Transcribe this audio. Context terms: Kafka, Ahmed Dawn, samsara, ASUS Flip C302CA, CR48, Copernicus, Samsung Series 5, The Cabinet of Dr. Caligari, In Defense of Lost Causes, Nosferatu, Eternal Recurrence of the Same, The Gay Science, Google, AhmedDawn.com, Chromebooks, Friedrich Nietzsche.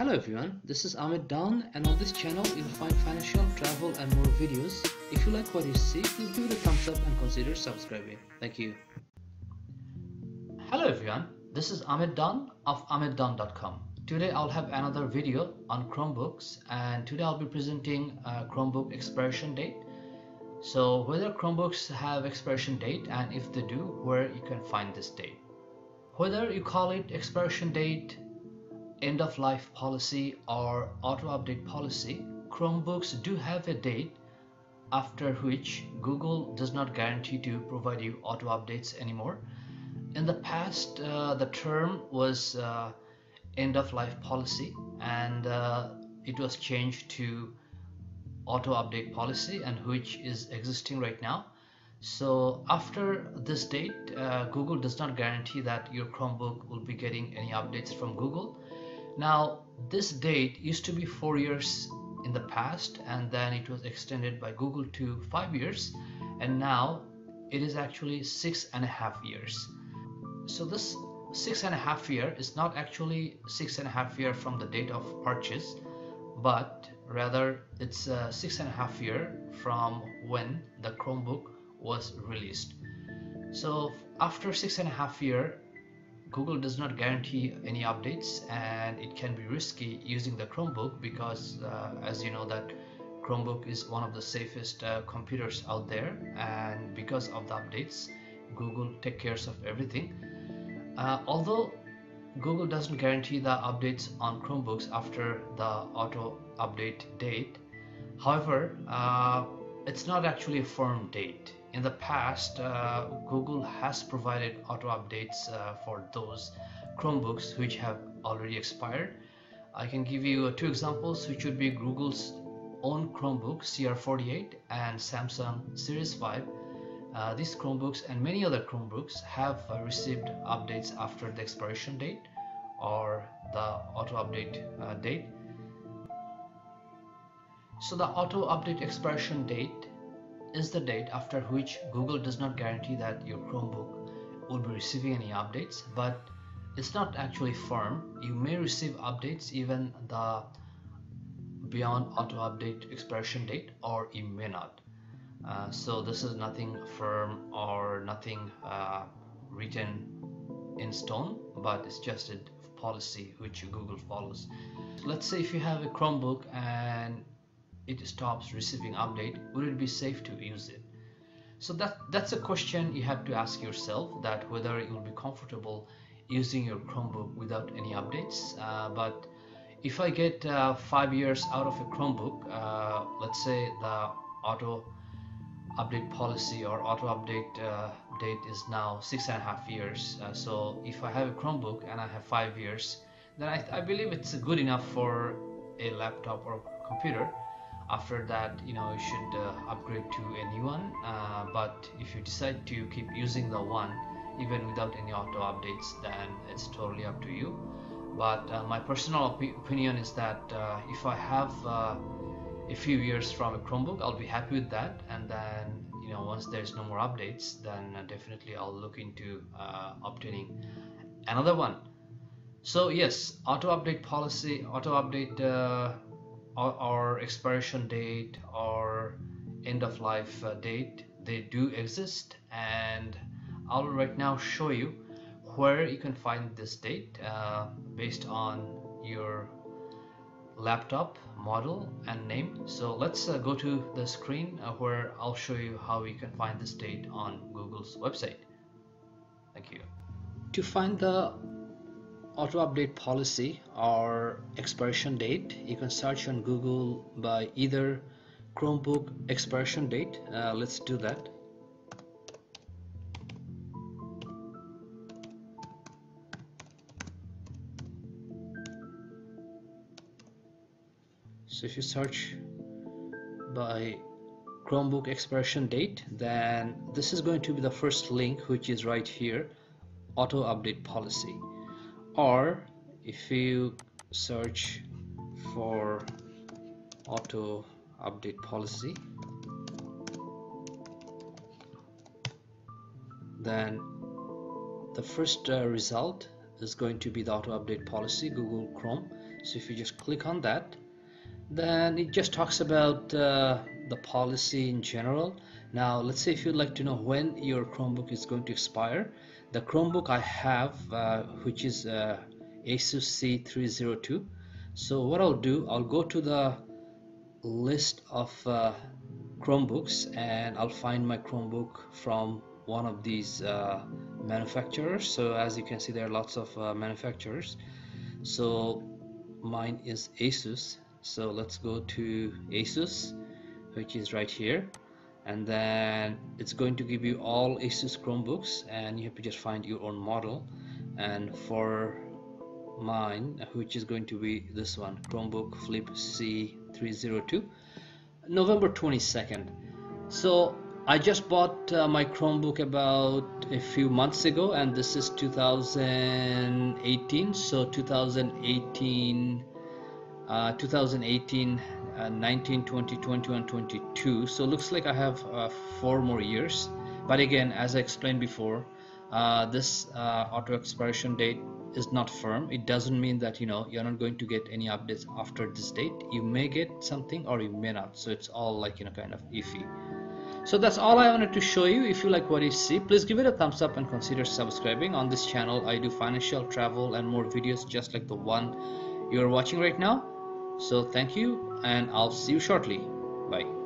Hello everyone, this is Ahmed Dawn, and on this channel you'll find financial, travel and more videos. If you like what you see, please give it a thumbs up and consider subscribing. Thank you. Hello everyone, this is Ahmed Dawn of AhmedDawn.com. Today I'll have another video on Chromebooks, and today I'll be presenting a Chromebook expiration date. So whether Chromebooks have expiration date, and if they do, where you can find this date. Whether you call it expiration date, end of life policy or auto update policy, Chromebooks do have a date after which Google does not guarantee to provide you auto updates anymore. In the past, the term was end of life policy, and it was changed to auto update policy, and which is existing right now. So after this date, Google does not guarantee that your Chromebook will be getting any updates from Google. Now this date used to be 4 years in the past, and then it was extended by Google to 5 years, and now it is actually 6.5 years. So this 6.5 year is not actually 6.5 year from the date of purchase, but rather it's 6.5 year from when the Chromebook was released. So after 6.5 year, Google does not guarantee any updates, and it can be risky using the Chromebook because as you know that Chromebook is one of the safest computers out there, and because of the updates, Google takes care of everything. Although Google doesn't guarantee the updates on Chromebooks after the auto update date, however, it's not actually a firm date. In the past, Google has provided auto updates for those Chromebooks which have already expired. I can give you two examples, which would be Google's own Chromebook CR48 and Samsung Series 5. These Chromebooks and many other Chromebooks have received updates after the expiration date or the auto update date. So the auto update expiration date is the date after which Google does not guarantee that your Chromebook will be receiving any updates, but it's not actually firm. You may receive updates even beyond auto update expiration date, or you may not. So this is nothing firm or nothing written in stone, but it's just a policy which Google follows. So let's say if you have a Chromebook and it stops receiving update, would it be safe to use it? So that's a question you have to ask yourself, that whether it will be comfortable using your Chromebook without any updates. But if I get 5 years out of a Chromebook, let's say the auto update policy or auto update date is now 6.5 years. So if I have a Chromebook and I have 5 years, then I believe it's good enough for a laptop or computer. After that, you know, you should upgrade to a new one, but if you decide to keep using the one even without any auto updates, then it's totally up to you. But my personal opinion is that if I have a few years from a Chromebook, I'll be happy with that, and then, you know, once there's no more updates, then definitely I'll look into obtaining another one. So yes, auto update policy, auto update or expiration date or end of life date, they do exist, and I'll right now show you where you can find this date based on your laptop model and name. So let's go to the screen where I'll show you how you can find this date on Google's website. Thank you. To find the auto update policy or expiration date, you can search on Google by either Chromebook expiration date. Let's do that. So if you search by Chromebook expiration date, then this is going to be the first link, which is right here, auto update policy. Or if you search for auto update policy, then the first result is going to be the auto update policy, Google Chrome. So if you just click on that, then it just talks about the policy in general. Now let's say if you'd like to know when your Chromebook is going to expire. The Chromebook I have, which is ASUS C302. So what I'll do, I'll go to the list of Chromebooks and I'll find my Chromebook from one of these manufacturers. So as you can see, there are lots of manufacturers. So mine is ASUS. So let's go to ASUS, which is right here, and then it's going to give you all ASUS Chromebooks, and you have to just find your own model. And for mine, which is going to be this one, Chromebook Flip C302, November 22nd. So I just bought my Chromebook about a few months ago, and this is 2018. So 2018, 19, 20, 21, 22. So it looks like I have 4 more years. But again, as I explained before, this auto expiration date is not firm. It doesn't mean that, you know, you're not going to get any updates after this date. You may get something or you may not. So it's all, like, you know, kind of iffy. So that's all I wanted to show you. If you like what you see, please give it a thumbs up and consider subscribing. On this channel, I do financial, travel, and more videos just like the one you're watching right now. So thank you, and I'll see you shortly. Bye.